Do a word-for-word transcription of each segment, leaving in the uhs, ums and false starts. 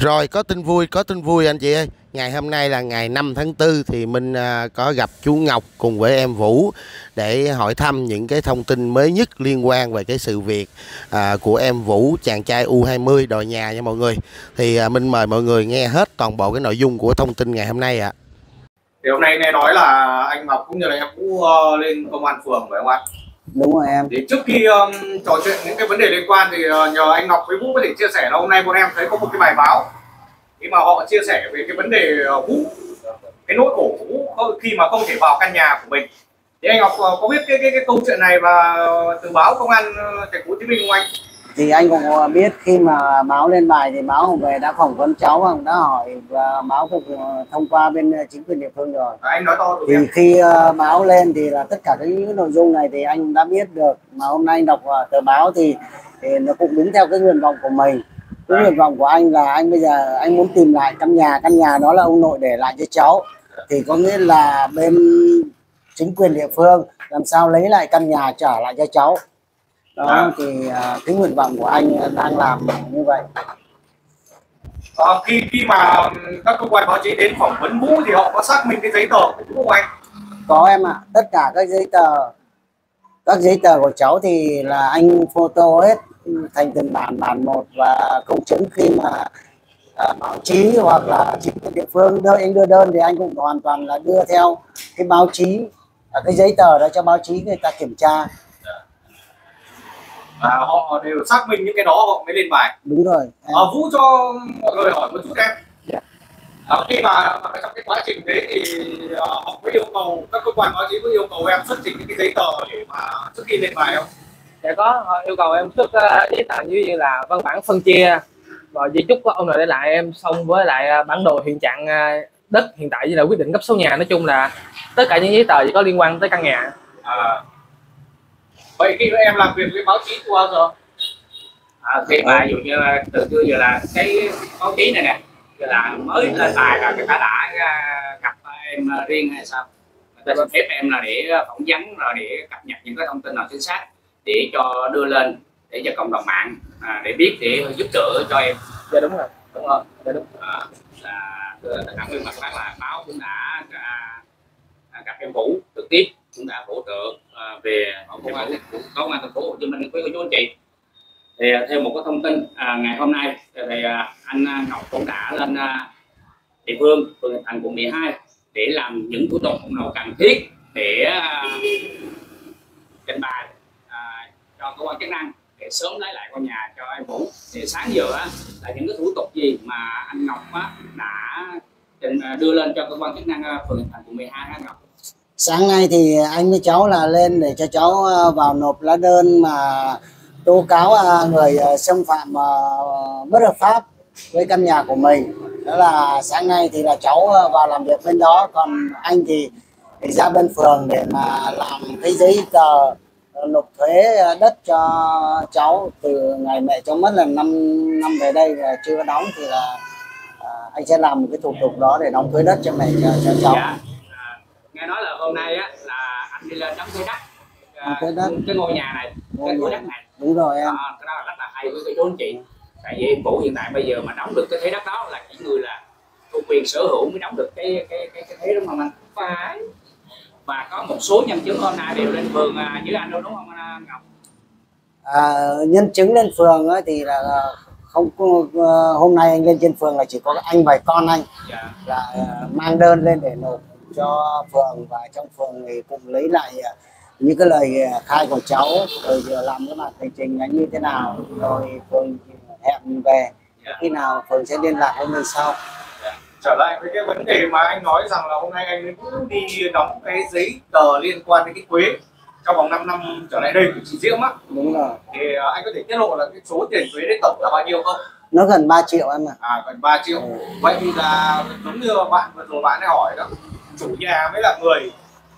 Rồi có tin vui, có tin vui anh chị ơi. Ngày hôm nay là ngày năm tháng tư thì mình có gặp chú Ngọc cùng với em Vũ để hỏi thăm những cái thông tin mới nhất liên quan về cái sự việc của em Vũ, chàng trai U hai mươi Đội Nhà nha mọi người. Thì mình mời mọi người nghe hết toàn bộ cái nội dung của thông tin ngày hôm nay ạ. À. Thì hôm nay nghe nói là anh Ngọc cũng như là em Vũ lên công an phường phải không ạ? Đúng rồi em. Thì trước khi um, trò chuyện những cái vấn đề liên quan thì uh, nhờ anh Ngọc với Vũ có thể chia sẻ là hôm nay bọn em thấy có một cái bài báo khi mà họ chia sẻ về cái vấn đề uh, Vũ, cái nỗi khổ của Vũ khi mà không thể vào căn nhà của mình. Thì anh Ngọc uh, có biết cái, cái cái câu chuyện này và từ báo công an uh, thành phố Hồ Chí Minh không anh? Thì anh cũng biết khi mà báo lên bài thì báo về đã phỏng vấn cháu và đã hỏi và báo cũng thông qua bên chính quyền địa phương rồi. À, anh nói to thì em. Khi uh, báo lên thì là tất cả những nội dung này thì anh đã biết được, mà hôm nay anh đọc uh, tờ báo thì, thì nó cũng đúng theo cái nguyện vọng của mình. Cái à. nguyện vọng của anh là anh bây giờ anh muốn tìm lại căn nhà, căn nhà đó là ông nội để lại cho cháu, thì có nghĩa là bên chính quyền địa phương làm sao lấy lại căn nhà trả lại cho cháu. Đó, à. Thì uh, cái nguyện vọng của anh đang làm như vậy. À, khi khi mà các cơ quan báo chí đến phỏng vấn Vũ thì họ có xác minh cái giấy tờ của anh? Có em ạ, à, tất cả các giấy tờ, các giấy tờ của cháu thì là anh photo hết thành từng bản bản một và công chứng khi mà uh, báo chí hoặc là chính quyền địa phương đơn anh đưa đơn thì anh cũng hoàn toàn là đưa theo cái báo chí, cái giấy tờ đó cho báo chí người ta kiểm tra. À, họ đều xác minh những cái đó họ mới lên bài. Đúng rồi. À, Vũ cho mọi người hỏi một chút em. Yeah. À, khi mà trong cái quá trình đấy thì à, họ có yêu cầu các cơ quan báo chí có yêu cầu em xuất trình những cái giấy tờ để mà trước khi lên bài không? Dạ có, họ yêu cầu em xuất uh, giấy tờ như vậy là văn bản phân chia và di chúc của ông nội để lại em, xong với lại bản đồ hiện trạng uh, đất hiện tại như là quyết định cấp số nhà, nói chung là tất cả những giấy tờ có liên quan tới căn nhà. À. Vậy khi em làm việc với báo chí của bao giờ? À, khi mà dù như từ xưa giờ là cái báo chí này nè, giờ là mới lên bài là người ta đã gặp em riêng hay sao? Người ta xin phép em là để phỏng vấn rồi để cập nhật những cái thông tin nào chính xác để cho đưa lên để cho cộng đồng mạng à, để biết để giúp đỡ cho em. Dạ đúng rồi, đúng rồi, dạ đúng. À, là cảm ơn mặt bác là báo cũng đã gặp em Vũ trực tiếp, cũng đã hỗ trợ về công an thành phố Hồ Chí Minh với cô chú anh chị. Thì theo một cái thông tin à, ngày hôm nay thì à, anh Ngọc cũng đã lên à, địa phương phường Hiệp Thành quận mười hai để làm những thủ tục nào cần thiết để à, trình bày à, cho cơ quan chức năng để sớm lấy lại ngôi nhà cho em Vũ. Thì sáng giờ á, là những cái thủ tục gì mà anh Ngọc á, đã trình, đưa lên cho cơ quan chức năng phường Hiệp Thành quận mười hai anh Ngọc? Sáng nay thì anh với cháu là lên để cho cháu vào nộp lá đơn mà tố cáo người xâm phạm bất hợp pháp với căn nhà của mình. Đó là sáng nay thì là cháu vào làm việc bên đó, còn anh thì, thì ra bên phường để mà làm cái giấy tờ nộp thuế đất cho cháu. Từ ngày mẹ cháu mất là năm năm về đây là chưa có đóng thì là anh sẽ làm một cái thủ tục đó để đóng thuế đất cho mẹ cho, cho cháu. Nghe nói là hôm nay á, là anh đi lên đóng thuế đất, à, đất cái ngôi nhà này, đúng cái ngôi đất này. Đúng rồi em. À, cái đó là rất là hay với cô chú anh chị. Tại vì em Vũ hiện tại bây giờ mà đóng được cái thuế đất đó là chỉ người là thuộc quyền sở hữu mới đóng được cái cái cái, cái thuế, đúng không anh? Phải. Và có một số nhân chứng hôm nay đều lên phường dưới anh đâu đúng không anh Ngọc? À, nhân chứng lên phường thì là không, hôm nay anh lên trên phường là chỉ có anh và con anh dạ. Là mang đơn lên để nộp cho phường, và trong phường thì cũng lấy lại những cái lời khai của cháu, rồi giờ làm cái mặt hành trình là như thế nào, rồi phường hẹn về khi nào phường sẽ liên lạc với mình sau. Trở lại với cái vấn đề mà anh nói rằng là hôm nay anh cũng đi đóng cái giấy tờ liên quan đến cái thuế trong vòng năm năm trở lại đây của chị Diễm á. Đúng rồi. Thì anh có thể tiết lộ là cái số tiền thuế đấy tổng là bao nhiêu không? Nó gần ba triệu anh ạ. À, gần ba triệu. Ừ. Vậy thì là giống như bạn vừa rồi bạn ấy hỏi đó, chủ nhà mới là người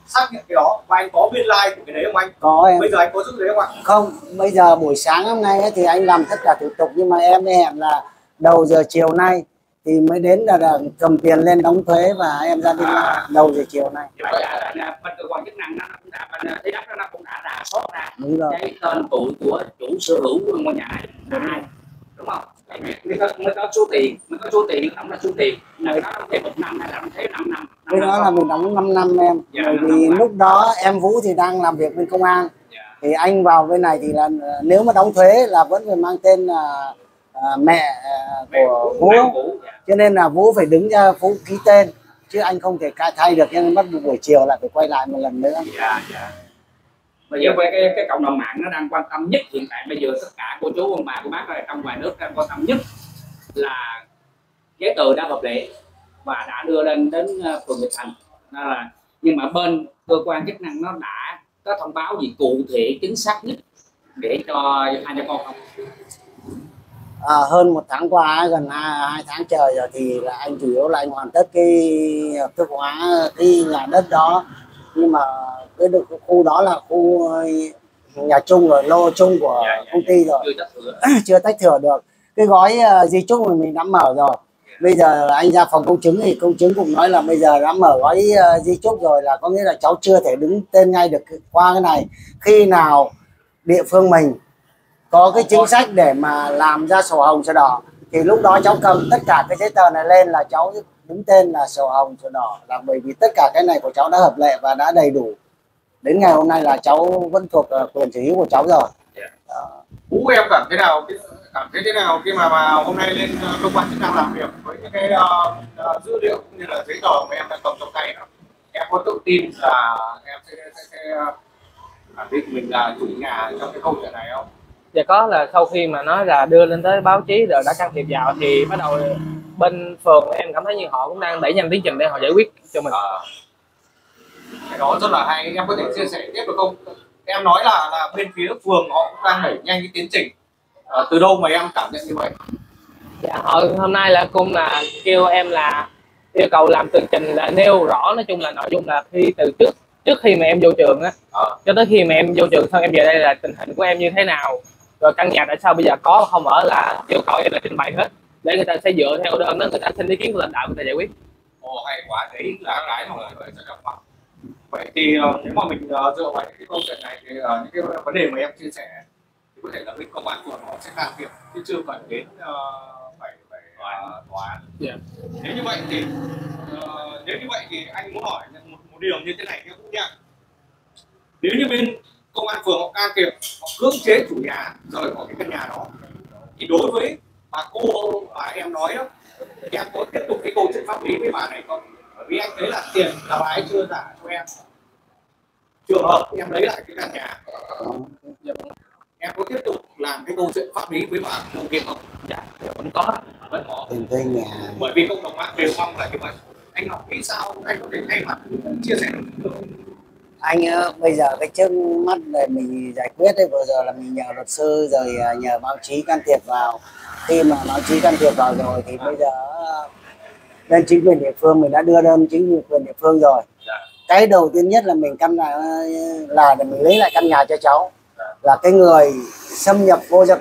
xác nhận cái đó, và anh có biên like của cái đấy không anh? Có em. Bây giờ anh có giữ đấy không ạ? Không, bây giờ buổi sáng hôm nay ấy, thì anh làm tất cả thủ tục, nhưng mà em hẹn là đầu giờ chiều nay thì mới đến là, là cầm tiền lên đóng thuế và em ra biên à. Đầu giờ chiều nay. Vậy là, là bên cơ quan chức năng nó cũng đã, bên thuế đất nó cũng đã rà soát ra cái tên tuổi của chủ sở hữu ngôi nhà này là ai, đúng không? người ta người ta số tiền người ta số tiền tổng là số tiền nơi đó thì một năm hay là thế năm năm cái đó là mình đóng năm năm em. Dạ, bởi vì năm, lúc đó em Vũ thì đang làm việc bên công an. Dạ. Thì anh vào bên này thì là nếu mà đóng thuế là vẫn phải mang tên là uh, mẹ uh, của Vũ, Vũ. Dạ. Cho nên là Vũ phải đứng ra Vũ ký tên chứ anh không thể thay được, nên bắt buổi chiều lại phải quay lại một lần nữa. Dạ, dạ. Bây giờ cái, cái cái cộng đồng mạng nó đang quan tâm nhất hiện tại bây giờ, tất cả cô chú ông bà của bác ở trong ngoài nước đang quan tâm nhất là giấy tờ đã hợp lệ và đã đưa lên đến phường Hiệp Thành. Nên là nhưng mà bên cơ quan chức năng nó đã có thông báo gì cụ thể chính xác nhất để cho hai cha con không? À, hơn một tháng qua, gần hai, hai tháng trời rồi thì là anh chủ yếu là anh hoàn tất cái hợp thức hóa cái nhà đất đó, nhưng mà cái được khu đó là khu nhà chung rồi, lô chung của dạ, dạ, công ty rồi, chưa tách thửa, chưa tách thửa được. Cái gói di chúc mà mình đã mở rồi. Dạ. Bây giờ anh ra phòng công chứng thì công chứng cũng nói là bây giờ đã mở gói di chúc rồi, là có nghĩa là cháu chưa thể đứng tên ngay được qua cái này. Khi nào địa phương mình có cái chính sách để mà làm ra sổ hồng sổ đỏ thì lúc đó cháu cầm tất cả cái giấy tờ này lên là cháu đứng tên là sổ hồng sổ đỏ, là bởi vì tất cả cái này của cháu đã hợp lệ và đã đầy đủ. Đến ngày hôm nay là cháu vẫn thuộc quyền sở hữu của cháu rồi. Vũ, yeah. à. em cảm thế nào cảm thấy thế nào khi mà, mà hôm nay lên cơ quan chức năng làm việc với những cái uh, dữ liệu cũng như là giấy tờ mà em đang cầm trong tay đó, em có tự tin là em sẽ, sẽ, sẽ cảm thấy mình là chủ nhà trong cái câu chuyện này không? Dạ có, là sau khi mà nó là đưa lên tới báo chí rồi đã can thiệp vào thì bắt đầu bên phường em cảm thấy như họ cũng đang đẩy nhanh tiến trình để họ giải quyết cho mình. À. Cái đó rất là hay, em có thể chia sẻ tiếp được không? Em nói là, là bên phía phường họ cũng đang đẩy nhanh cái tiến trình. À, từ đâu mà em cảm nhận như vậy? Dạ, hôm nay là cũng là kêu em là yêu cầu làm tường trình, là nêu rõ nói chung là nội dung là khi từ trước trước khi mà em vô trường á, à. cho tới khi mà em vô trường xong em về đây là tình hình của em như thế nào, rồi căn nhà tại sao bây giờ có không ở, là yêu cầu em là trình bày hết để người ta sẽ dựa theo đơn đó người ta xin ý kiến của lãnh đạo người ta giải quyết. Ồ, hay quá, đấy là cái mà người ta gặp mặt. Vậy thì nếu mà mình dựa vào cái câu chuyện này thì những cái vấn đề mà em chia sẻ thì có thể là bên công an phường họ sẽ làm việc chứ chưa cần đến uh, phải phải uh, tòa án. Yeah. Nếu như vậy thì uh, nếu như vậy thì anh muốn hỏi một, một điều như thế này nhé Vũ nha. Nếu như bên công an phường họ can thiệp, họ cưỡng chế chủ nhà rời khỏi cái căn nhà đó, thì đối với bà cô mà em nói đó, thì em có tiếp tục cái câu chuyện pháp lý với bà này không? Bởi vì anh thấy là tiền là bà ấy chưa trả cho em, trường hợp em lấy lại cái căn nhà, em có tiếp tục làm cái câu chuyện pháp lý với bà không kia không? Dạ, vẫn có, vẫn có. Bởi vì cộng đồng mạng đều mong là như vậy. Anh Ngọc nghĩ sao? Anh có thể thay mặt chia sẻ được không? Anh bây giờ cái trước mắt này mình giải quyết đấy, vừa rồi là mình nhờ luật sư rồi nhờ báo chí can thiệp vào. Khi mà báo chí can thiệp vào rồi thì bây giờ lên chính quyền địa phương, mình đã đưa đơn chính quyền địa phương rồi. Dạ. Cái đầu tiên nhất là mình căn là, là để mình lấy lại căn nhà cho cháu. Dạ. Là cái người xâm nhập vô gia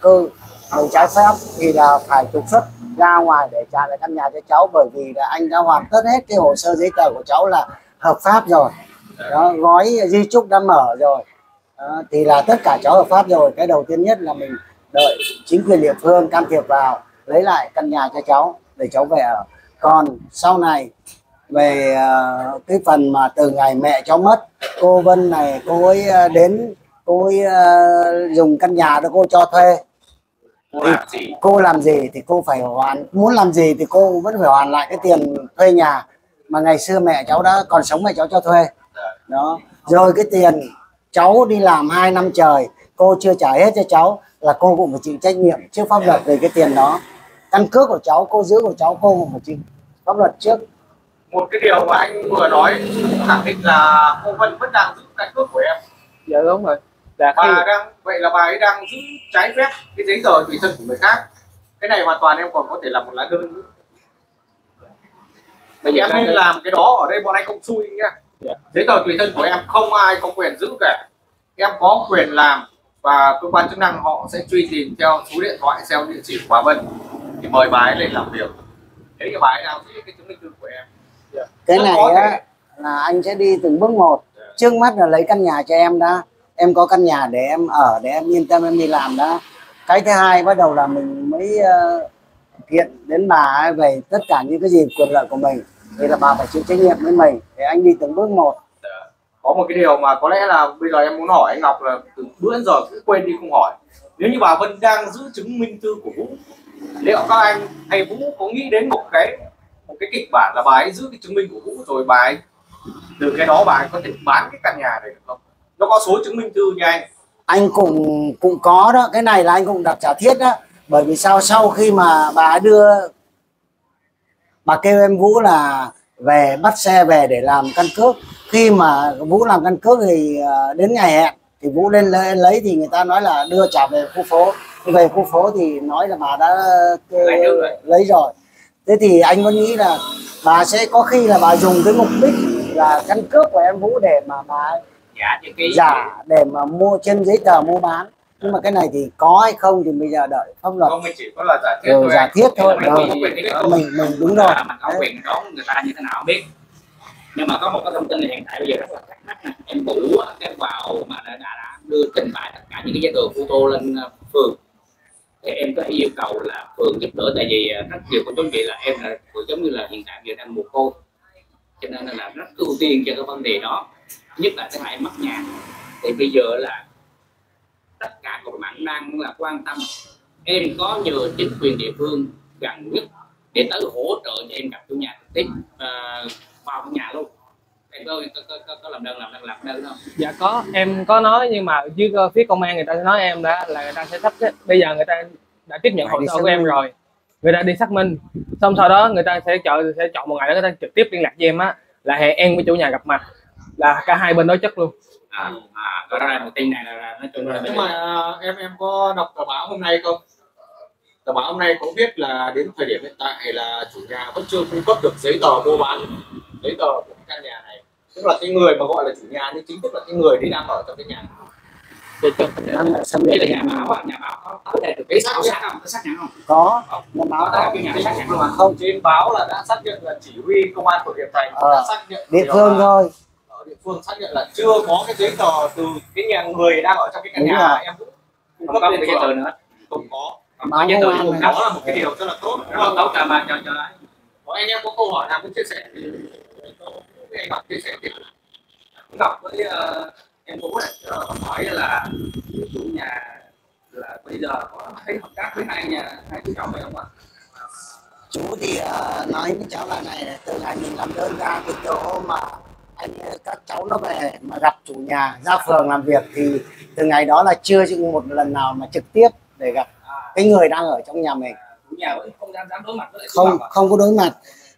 cư mình trái phép thì là phải trục xuất ra ngoài để trả lại căn nhà cho cháu, bởi vì là anh đã hoàn tất hết cái hồ sơ giấy tờ của cháu là hợp pháp rồi. Dạ. Đó, gói di chúc đã mở rồi. Đó, thì là tất cả cháu hợp pháp rồi. Cái đầu tiên nhất là mình đợi chính quyền địa phương can thiệp vào lấy lại căn nhà cho cháu để cháu về ở. Còn sau này về uh, cái phần mà từ ngày mẹ cháu mất, cô Vân này cô ấy uh, đến cô ấy uh, dùng căn nhà đó cô cho thuê, cô thì, làm gì? cô làm gì thì cô phải hoàn, muốn làm gì thì cô vẫn phải hoàn lại cái tiền thuê nhà mà ngày xưa mẹ cháu đã còn sống mẹ cháu cho thuê đó. Rồi cái tiền cháu đi làm hai năm trời cô chưa trả hết cho cháu là cô cũng phải chịu trách nhiệm trước pháp luật về cái tiền đó. Căn cước của cháu cô giữ, của cháu cô cũng phải chịu pháp luật trước. Một cái điều mà anh vừa nói khẳng định là cô Vân vẫn đang giữ căn cước của em. Dạ đúng rồi. Dạ, bà khi... đang vậy là bà ấy đang giữ trái phép cái giấy tờ tùy thân của người khác. Cái này hoàn toàn em còn có thể làm một lá đơn nữa. Bây giờ em nên làm đấy. Cái đó ở đây bọn anh không xui nhá. Dạ. Giấy tờ tùy thân của em không ai có quyền giữ cả. Em có quyền làm và cơ quan chức năng họ sẽ truy tìm theo số điện thoại, theo địa chỉ của bà Vân. Thì mời bà ấy lên làm việc. Thế cái bà ấy làm cái chứng minh thư của em. Yeah. Cái này á, là anh sẽ đi từng bước một. Yeah. Trước mắt là lấy căn nhà cho em đó. Em có căn nhà để em ở, để em yên tâm em đi làm đó. Cái thứ hai bắt đầu là mình mới uh, kiện đến bà về tất cả những cái gì quyền lợi của mình, thì là bà phải chịu trách nhiệm với mình, để anh đi từng bước một. Có một cái điều mà có lẽ là bây giờ em muốn hỏi anh Ngọc là từ bữa đến giờ cứ quên đi không hỏi. Nếu như bà Vân đang giữ chứng minh thư của Vũ, liệu các anh hay Vũ có nghĩ đến một cái một cái kịch bản là bà ấy giữ cái chứng minh của Vũ rồi bà ấy từ cái đó bà ấy có thể bán cái căn nhà này được không? Nó có số chứng minh thư nha anh. Anh cũng cũng có đó, cái này là anh cũng đặt giả thiết đó. Bởi vì sao sau khi mà bà ấy đưa, bà kêu em Vũ là về bắt xe về để làm căn cước. Khi mà Vũ làm căn cước thì đến ngày hẹn thì Vũ lên lấy thì người ta nói là đưa trả về khu phố. Về khu phố thì nói là bà đã lấy rồi. Thế thì anh có nghĩ là bà sẽ có khi là bà dùng cái mục đích là căn cước của em Vũ để mà bà giả để mà mua trên giấy tờ mua bán. Nhưng mà cái này thì có hay không thì bây giờ đợi pháp luật. Không, mình chỉ có là giả thiết thôi. Giả thiết thôi. Mình mình đúng rồi. Mình có quyền đó, người ta như thế nào biết. Nhưng mà có một cái thông tin này hiện tại bây giờ rất là thắc mắc. Em Vũ cái vào mà đã, đã đưa trình bày tất cả những cái giấy tờ photo lên phường, thì em có thể yêu cầu là phường giúp đỡ, tại vì rất nhiều của chúng chị là em là giống như là hiện tại giờ đang mồ côi, cho nên là rất ưu tiên cho cái vấn đề đó, nhất là cái hại mất nhà. Thì bây giờ là tất cả cộng mạng đang là quan tâm em có nhờ chính quyền địa phương gần nhất để tới hỗ trợ cho em gặp chủ nhà trực tiếp vào trong nhà luôn. Em có, có, có, có làm đơn làm đơn làm đơn không? Dạ có, em có nói, nhưng mà dưới phía công an người ta nói em đã là người ta sẽ thách. Bây giờ người ta đã tiếp nhận hồ sơ của em rồi, người ta đi xác minh, xong sau đó người ta sẽ chọn sẽ chọn một ngày đó người ta trực tiếp liên lạc với em á, là hẹn em với chủ nhà gặp mặt, là cả hai bên đối chất luôn. À, à, đó là một tin này là nói chung là. Nhưng mà à, em em có đọc tờ báo hôm nay không? Tờ báo hôm nay có biết là đến thời điểm hiện tại là chủ nhà vẫn chưa cung cấp được giấy tờ mua bán, giấy tờ của căn nhà này. Tức là cái người mà gọi là chủ nhà nhưng chính thức là cái người đi đang ở trong cái nhà. Để cho cái nhà báo, nhà báo có thể được cái xác không? Có xác nhận không? Có. Nhà báo đã cái nhà xác nhận luôn mà không? Trên báo là đã xác nhận là chỉ huy công an của Hiệp Thành đã xác nhận địa phương thôi. Địa phương xác nhận là chưa có cái giấy tờ từ cái nhà người đang ở trong cái căn đúng nhà à. Em cũng không có giấy tờ nữa, không có giấy tờ cũng đó là một cái điều rất là tốt. Đó cả bạn chờ chờ lại. Có anh em có câu hỏi nào muốn chia sẻ thì anh Ngọc chia sẻ. Ngọc với uh, em Vũ này hỏi là chủ nhà là bây giờ có thấy hợp tác với hai nhà hai chú cháu phải không ạ? Chú thì uh, nói với cháu là này từ ngày mình làm đơn ra cái chỗ mà anh các cháu nó về mà gặp chủ nhà ra phường làm việc thì từ ngày đó là chưa một lần nào mà trực tiếp để gặp cái người đang ở trong nhà mình. Chủ nhà vẫn không dám đối mặt, không không có đối mặt.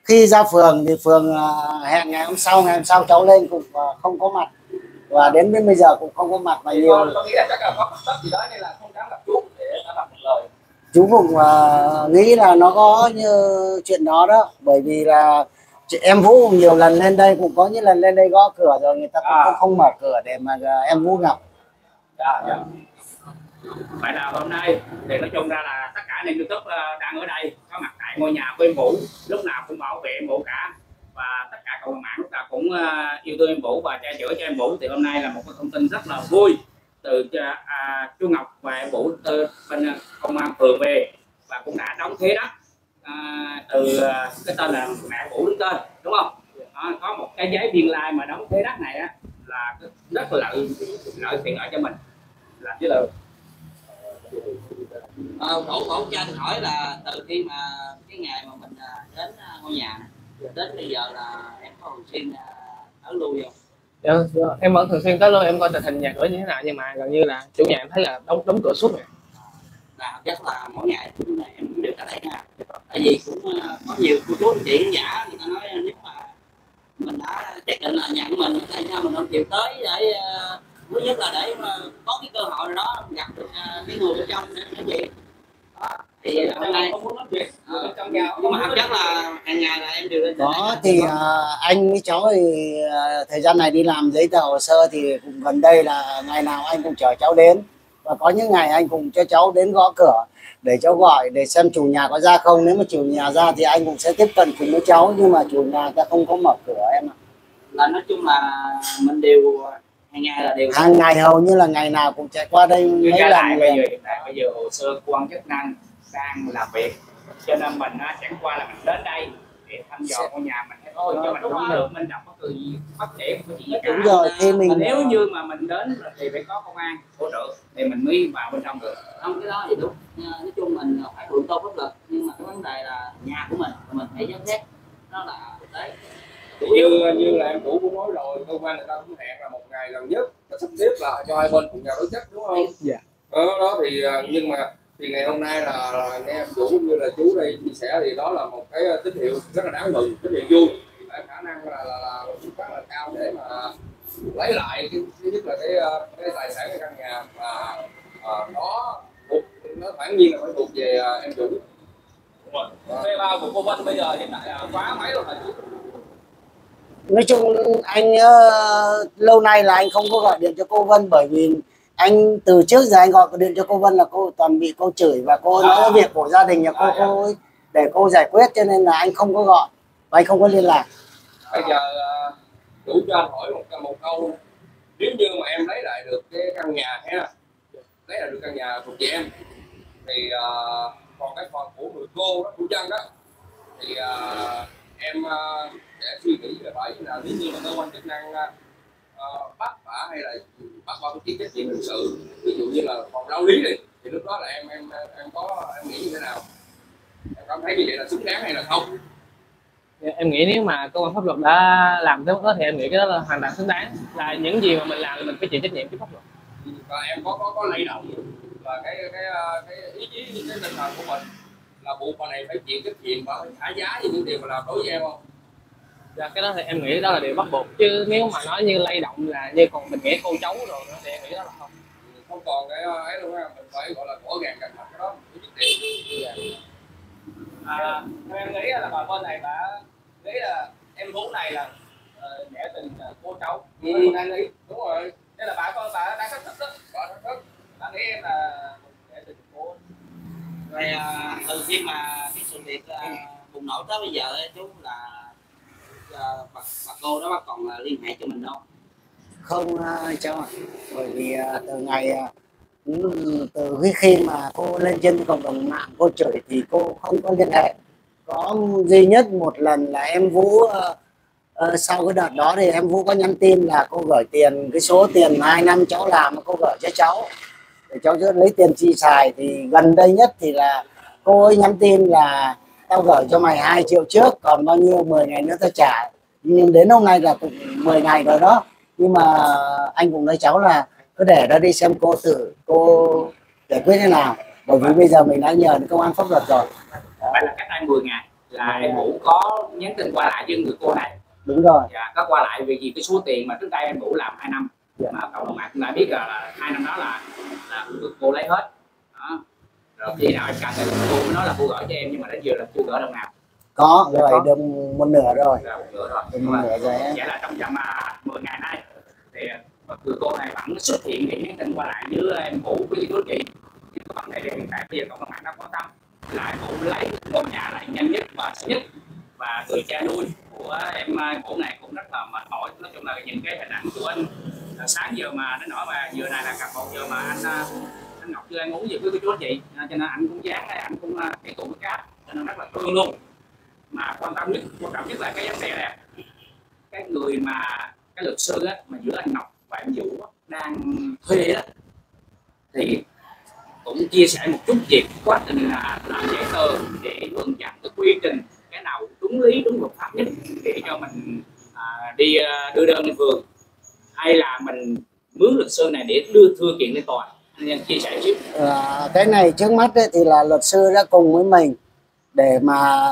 Khi ra phường thì phường hẹn ngày hôm sau, ngày hôm sau cháu lên cũng không có mặt, và đến đến bây giờ cũng không có mặt. Mà nhiều tôi nghĩ là chắc là có bất gì đó nên là không dám gặp chú để ta đặt một lời. Chú cũng uh, nghĩ là nó có như chuyện đó đó, bởi vì là chị em Vũ nhiều lần lên đây, cũng có những lần lên đây gõ cửa rồi người ta cũng à. không, không mở cửa để mà em Vũ gặp. À, dạ. Vậy là hôm nay thì nói chung ra là tất cả nền YouTube đang ở đây có mặt tại ngôi nhà của em Vũ, lúc nào cũng bảo vệ em Vũ cả, và tất cả cộng mạng là cũng yêu thương em Vũ và che chở cho em Vũ. Thì hôm nay là một cái thông tin rất là vui từ à, chú Ngọc và em Vũ từ bên công an phường về, và cũng đã đóng thế đó. À, từ cái tên là mẹ Vũ đến tên đúng không? À, có một cái giấy biên lai mà đóng thế đất này á, là rất là lợi lợi tiện lợi cho mình là chứ là à, Vũ Vũ cho anh hỏi là từ khi mà cái ngày mà mình đến ngôi nhà này, đến bây giờ là em có thường xuyên tới lui không? Dạ, em vẫn thường xuyên tới luôn, em coi tình hình nhà cửa như thế nào, nhưng mà gần như là chủ nhà em thấy là đóng đóng cửa suốt này. Là chắc là mỗi ngày em cũng được ở đây nha, tại vì cũng có nhiều cô chú anh chị giả người ta nói nếu mà mình đã xác định là nhận mình tại sao mình không chịu tới, để thứ nhất là để mà có cái cơ hội đó gặp được cái người bên trong để nói chuyện đó. Thì hôm nay nhưng mà chắc là hàng ngày là em đều lên đó thì uh, anh với cháu thì uh, thời gian này đi làm giấy tờ hồ sơ thì cũng gần đây là ngày nào anh cũng chở cháu đến. Và có những ngày anh cùng cho cháu đến gõ cửa để cháu gọi để xem chủ nhà có ra không. Nếu mà chủ nhà ra thì anh cũng sẽ tiếp cận cùng với cháu, nhưng mà chủ nhà ta không có mở cửa em ạ. Là nói chung là mình đều Hàng ngày là đều hàng ngày hầu như là ngày nào cũng chạy qua đây mấy lần. Lại bây giờ hiện tại bây giờ hồ sơ cơ quan chức năng đang làm việc, cho nên mình chẳng qua là mình đến đây để thăm dò ngôi nhà mình thế thôi, cho mình đúng được, mình đọc có từ gì bất kể của chị cả. Đúng rồi, khi mình nếu như mà mình đến thì phải có công an hỗ trợ thì mình mới vào bên trong được. Không, cái đó thì đúng, nói chung mình phải thượng tôn pháp luật, nhưng mà cái vấn đề là nhà của mình mình phải giám sát, đó là đấy. Như như là em Vũ cũng nói rồi, cơ quan người ta cũng hẹn là một ngày gần nhất và sắp xếp là cho hai bên cùng nhau đối chất, đúng không? Dạ. Đó, đó thì nhưng mà thì ngày hôm nay là, là nghe em Vũ như là chú đây chia sẻ thì đó là một cái tín hiệu rất là đáng mừng, tín hiệu vui, và khả năng là là rất là cao để mà lấy lại cái thứ nhất là cái cái tài sản của căn nhà mà nó thuộc nó bản nhiên là phải thuộc về em Vũ. P ba của cô Vân bây giờ hiện tại là quá mấy rồi hả chú? Nói chung anh uh, lâu nay là anh không có gọi điện cho cô Vân, bởi vì anh từ trước giờ anh gọi điện cho cô Vân là cô toàn bị cô chửi và cô nói à, việc của gia đình nhà cô, à, cô ấy, để cô giải quyết, cho nên là anh không có gọi và anh không có liên lạc. Bây giờ đủ cho anh hỏi một, một câu, nếu như mà em lấy lại được cái căn nhà ha, lấy lại được căn nhà thuộc về em thì uh, còn cái phần của người cô đó, của dân đó thì uh, em uh, để suy nghĩ về phải là nếu như mà cơ quan chức năng uh, bắt bả hay là bắt qua cái cái chuyện hình sự, ví dụ như là phòng lao lý đi, thì lúc đó là em em em có em nghĩ như thế nào, em cảm thấy như vậy là xứng đáng hay là không? Em nghĩ nếu mà cơ quan pháp luật đã làm tới đó thì em nghĩ cái đó là hoàn toàn xứng đáng, là những gì mà mình làm là mình phải chịu trách nhiệm trước pháp luật. Và em có có có lay động và cái cái cái ý chí cái tinh thần của mình là vụ bà này phải chịu trách nhiệm và phải trả giá như những điều mà làm đối với em không? Dạ, cái đó thì em nghĩ đó là điều bắt buộc, chứ nếu mà nói như lay động là như còn mình nghĩ cô cháu rồi nữa thì em nghĩ đó là không. Không còn cái ấy luôn á, mình phải gọi là gõ gàng cẩn thận cái đó. À, em nghĩ là bà bên này bà nghĩ là em Vũ này là uh, mẹ tình cô cháu. Ừ, đang nghĩ đúng rồi. Thế là bà con bà đang thách thức đó, bà thách thức. Bà nghĩ em là mẹ tình cô. Rồi à, từ khi mà cái sự việc bùng nổ tới bây giờ chú là Bà, bà cô đó bà còn liên hệ cho mình đâu? Không cháu ạ, bởi vì từ ngày từ khi mà cô lên trên cộng đồng mạng cô chửi thì cô không có liên hệ. Có duy nhất một lần là em Vũ sau cái đợt đó thì em Vũ có nhắn tin là cô gửi tiền, cái số tiền hai năm cháu làm mà cô gửi cho cháu để cháu lấy tiền chi xài. Thì gần đây nhất thì là cô ấy nhắn tin là tao gửi cho mày hai triệu trước, còn bao nhiêu mười ngày nữa tao trả. Nhưng đến hôm nay là cũng mười ngày rồi đó. Nhưng mà anh cũng nói cháu là cứ để đó đi, xem cô tự cô giải quyết thế nào. Bởi vì bây giờ mình đã nhờ đến công an pháp luật rồi. Vậy là cách đây mười ngày là em Vũ có nhắn tin qua lại với người cô này. Đúng rồi. Dạ, có qua lại vì cái số tiền mà trước đây em Vũ làm hai năm. Dạ. Mà cộng đồng mạng cũng đã biết là hai năm đó là, là được cô lấy hết. Đó. Rồi khi nào em cần thì cô mới nói là cô gửi cho em, nhưng mà đến giờ là chưa gửi đồng nào. Có, rồi có. Được một nửa rồi. Rồi, một nửa rồi. Được một nửa rồi. Vậy là trong vòng mười ngày nay thì người cô này vẫn xuất hiện để nhắn tin qua lại với em Vũ với chú chị. Thì cái vấn đề hiện tại bây giờ cộng đồng mạng đã quan tâm là em Vũ lấy ngôi nhà lại nhanh nhất và sớm nhất. Và người cha nuôi của em Vũ này cũng rất là mệt mỏi. Nói chung là nhìn cái hình ảnh của anh sáng giờ mà đến nỗi mà giờ này là gần một giờ mà anh Ngọc chưa ăn uống gì với chú anh chị, cho nên anh cũng dán, anh cũng cái cụm cáp, cho nên rất là thương luôn. Mà quan tâm nhất, quan trọng nhất là cái vấn đề này, cái người mà cái luật sư á, mà giữa anh Ngọc và anh Vũ á, đang thuê đó, thì cũng chia sẻ một chút việc quá trình là làm giấy tờ để hướng dẫn cái quy trình cái nào đúng lý đúng luật pháp nhất để cho mình à, đi đưa đơn lên phường, hay là mình mướn luật sư này để đưa thư kiện lên tòa. Chia sẻ chứ. À, cái này trước mắt ấy, thì là luật sư đã cùng với mình để mà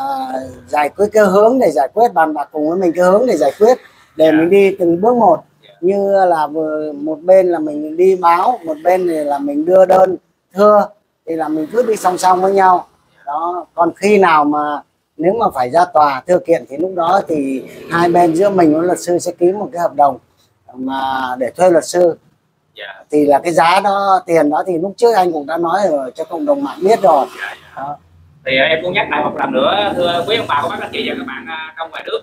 giải quyết cái hướng để giải quyết, bàn bạc cùng với mình cái hướng để giải quyết để yeah. mình đi từng bước một, yeah. như là vừa một bên là mình đi báo, một bên thì là mình đưa đơn thưa, thì là mình cứ đi song song với nhau đó. Còn khi nào mà nếu mà phải ra tòa thư kiện thì lúc đó thì hai bên giữa mình với luật sư sẽ ký một cái hợp đồng mà để thuê luật sư. Yeah. Thì là cái giá đó, tiền đó thì lúc trước anh cũng đã nói rồi, cho cộng đồng mạng biết rồi. Yeah, yeah. Đó. Thì em cũng nhắc lại một lần nữa, thưa quý ông bà, cô bác, anh chị và các bạn trong ngoài nước,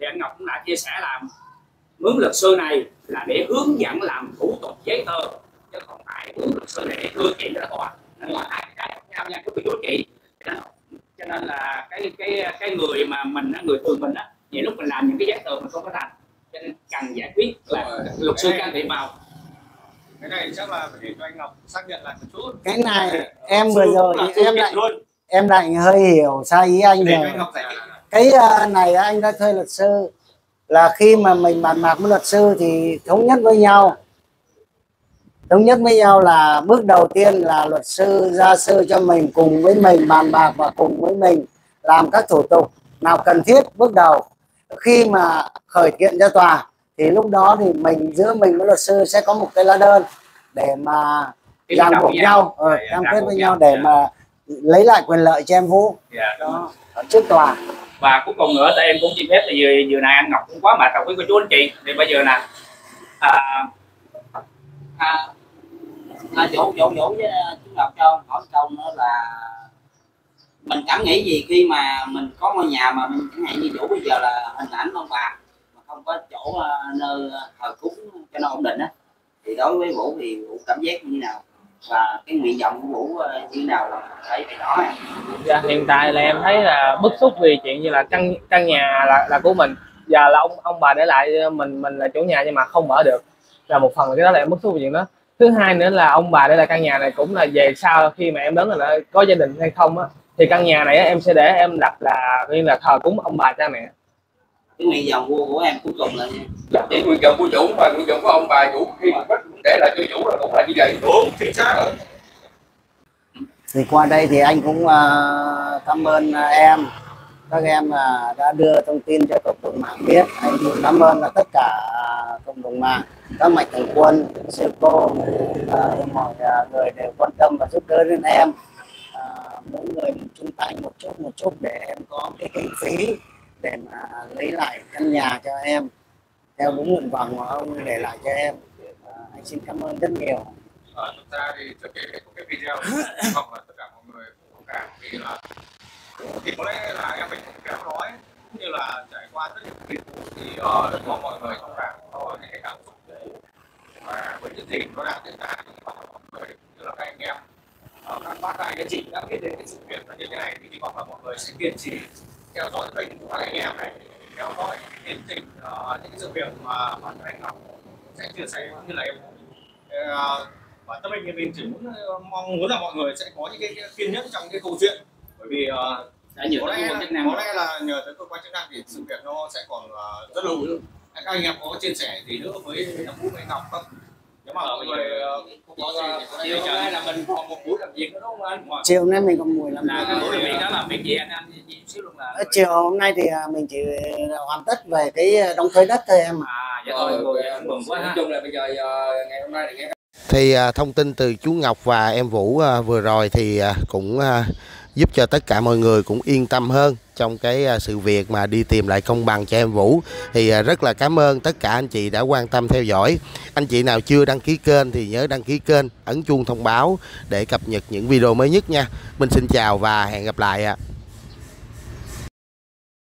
thì anh Ngọc cũng đã chia sẻ là mướn luật sư này là để hướng dẫn làm thủ tục giấy tờ, chứ không phải hướng luật sư này để đưa kiện ra tòa. Nó là hai cái khác nhau nha quý vị và các chị. Cho nên là cái cái cái người mà mình người thường mình á, vậy lúc mình làm những cái giấy tờ mình không có thành, cho nên cần giải quyết là luật sư can thiệp vào. Cái này chắc là để cho anh Ngọc xác nhận lại một chút. Cái này em vừa rồi em lại luôn. Em lại hơi hiểu sai ý anh rồi. Cái này anh đã thuê luật sư, là khi mà mình bàn bạc với luật sư thì thống nhất với nhau. Thống nhất với nhau là bước đầu tiên là luật sư gia sư cho mình cùng với mình bàn bạc và cùng với mình làm các thủ tục nào cần thiết bước đầu. Khi mà khởi kiện ra tòa thì lúc đó thì mình giữa mình với luật sư sẽ có một cái lá đơn để mà ràng buộc nhau, ừ, cam kết với nhau để mà lấy lại quyền lợi cho em Vũ, yeah, đó, ở trước tòa. Và cuối cùng nữa, tại em cũng xin phép là vừa, vừa này anh Ngọc cũng quá mệt rồi quý cô chú anh chị. Thì bây giờ nè, à, à, à, Vũ, Vũ, Vũ với chú Ngọc cho hỏi câu nữa là mình cảm nghĩ gì khi mà mình có ngôi nhà mà mình chẳng hạn như Vũ bây giờ là hình ảnh ông bà mà không có chỗ nơi thờ cúng cho nó ổn định á, thì đối với Vũ thì Vũ cảm giác như thế nào? Và cái nguyện vọng của Vũ như nào là thấy cái đó? Dạ, hiện tại là em thấy là bức xúc vì chuyện như là căn căn nhà là là của mình và là ông ông bà để lại mình mình là chủ nhà nhưng mà không mở được, là một phần cái đó là em bức xúc về chuyện đó. Thứ hai nữa là ông bà để lại căn nhà này cũng là về sau khi mà em lớn là có gia đình hay không á, thì căn nhà này em sẽ để em đặt là như là thờ cúng ông bà cha mẹ. Cái nguyện vọng của, của em cuối cùng là chỉ nguyện vọng của Vũ và nguyện vọng của ông bà Vũ khi mà để lại cho Vũ là cũng là như vậy. Đúng, chính xác rồi. Thì qua đây thì anh cũng uh, cảm ơn uh, em các em uh, đã đưa thông tin cho cộng đồng mạng biết. Anh cũng cảm ơn là tất cả uh, cộng đồng mạng, các mạnh thường quân, sư cô, uh, mọi uh, người đều quan tâm và giúp đỡ đến em. Uh, mỗi người chung tay một chút một chút để em có cái kinh phí để mà lấy lại căn nhà cho em theo đúng nguyện vọng của ông để lại cho em. À, anh xin cảm ơn rất nhiều. Ờ, thực ra thì trước khi có cái video không là tất cả mọi người cũng cảm vì là thì có lẽ là em mình cũng kéo nói như là trải qua rất nhiều việc thì rất uh, mong mọi người thông cảm cho những cái cảm xúc và với những gì nó đang diễn ra thì mọi người như là các anh em ở các bác tài các chị đã biết đến cái sự việc như thế này thì hy vọng là mọi người sẽ kiên trì theo dõi kênh của các anh em này, theo dõi tiến trình uh, những sự việc mà bản thân anh Ngọc sẽ chia sẻ như là em uh, bản thân mình thì mình chỉ muốn uh, mong muốn là mọi người sẽ có những cái, cái kiên nhẫn trong cái câu chuyện, bởi vì uh, đã có, lẽ, có lẽ là nhờ tới cơ quan chức năng thì sự việc nó sẽ còn uh, rất lâu. Các anh em có chia sẻ gì nữa với anh Vũ với Ngọc không? Nếu mà mọi người không có gì hay là mình còn một buổi làm việc nữa đúng không anh? Chiều nay mình còn buổi làm việc. Cái buổi làm việc đó là việc gì anh anh xíu luôn là. Chiều hôm nay thì mình chỉ hoàn tất về cái đóng thuế đất thôi em ạ. À, dạ thôi, mừng quá. Nói chung là bây giờ ngày hôm nay thì thì thông tin từ chú Ngọc và em Vũ vừa rồi thì cũng giúp cho tất cả mọi người cũng yên tâm hơn trong cái sự việc mà đi tìm lại công bằng cho em Vũ. Thì rất là cảm ơn tất cả anh chị đã quan tâm theo dõi. Anh chị nào chưa đăng ký kênh thì nhớ đăng ký kênh, ấn chuông thông báo để cập nhật những video mới nhất nha. Mình xin chào và hẹn gặp lại ạ.